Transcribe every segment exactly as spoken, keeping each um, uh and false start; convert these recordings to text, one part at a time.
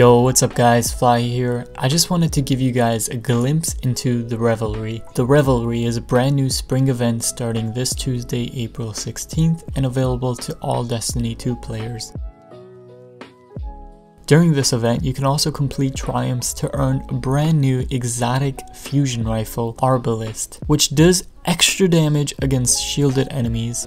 Yo, what's up guys, Fly here. I just wanted to give you guys a glimpse into the Revelry. The Revelry is a brand new spring event starting this Tuesday, April sixteenth, and available to all Destiny two players. During this event, you can also complete triumphs to earn a brand new exotic fusion rifle, Arbalest, which does extra damage against shielded enemies.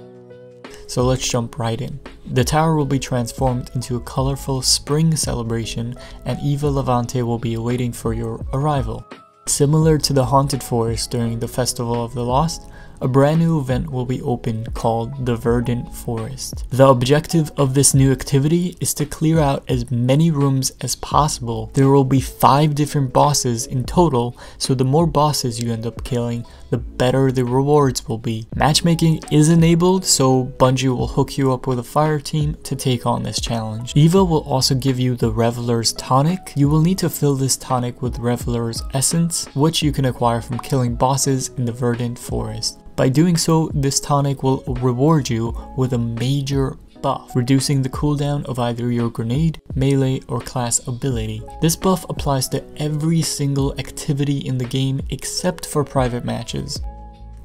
So let's jump right in. The tower will be transformed into a colorful spring celebration, and Eva Levante will be awaiting for your arrival. Similar to the Haunted Forest during the Festival of the Lost, a brand new event will be opened called the Verdant Forest. The objective of this new activity is to clear out as many rooms as possible. There will be five different bosses in total, so the more bosses you end up killing, the better the rewards will be. Matchmaking is enabled, so Bungie will hook you up with a fire team to take on this challenge. Eva will also give you the Reveler's Tonic. You will need to fill this tonic with Reveler's Essence, which you can acquire from killing bosses in the Verdant Forest. By doing so, this tonic will reward you with a major buff, reducing the cooldown of either your grenade, melee, or class ability. This buff applies to every single activity in the game except for private matches.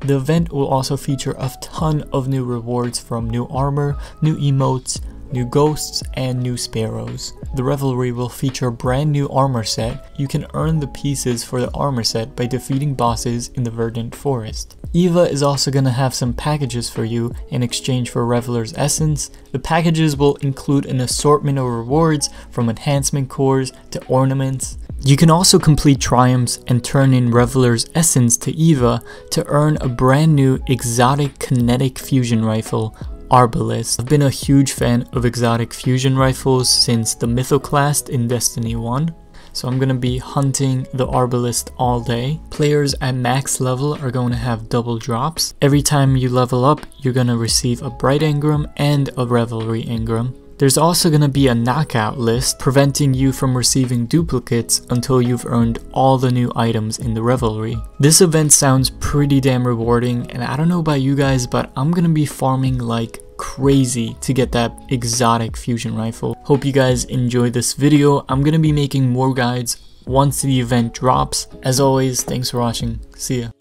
The event will also feature a ton of new rewards from new armor, new emotes, new ghosts, and new sparrows. The Revelry will feature a brand new armor set. You can earn the pieces for the armor set by defeating bosses in the Verdant Forest. Eva is also going to have some packages for you in exchange for Reveler's Essence. The packages will include an assortment of rewards, from enhancement cores to ornaments. You can also complete triumphs and turn in Reveler's Essence to Eva to earn a brand new exotic kinetic fusion rifle, Arbalest. I've been a huge fan of exotic fusion rifles since the Mythoclast in Destiny one, so I'm going to be hunting the Arbalest all day. Players at max level are going to have double drops. Every time you level up, you're going to receive a Bright Engram and a Revelry Engram. There's also going to be a knockout list, preventing you from receiving duplicates until you've earned all the new items in the Revelry. This event sounds pretty damn rewarding, and I don't know about you guys, but I'm going to be farming like crazy to get that exotic fusion rifle. Hope you guys enjoy this video. I'm going to be making more guides once the event drops. As always, thanks for watching. See ya.